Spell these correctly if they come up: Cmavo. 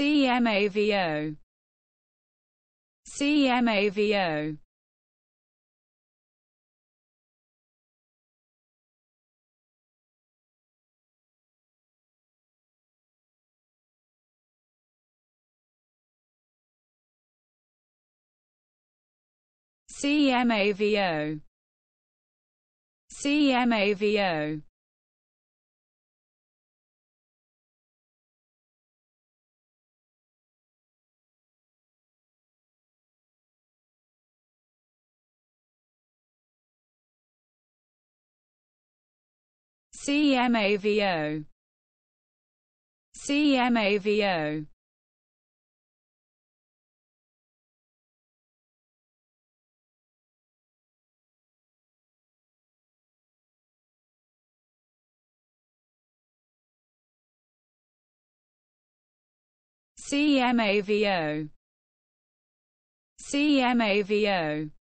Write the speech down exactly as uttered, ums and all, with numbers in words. Cmavo. Cmavo. Cmavo. Cmavo. Cmavo. Cmavo. Cmavo. Cmavo.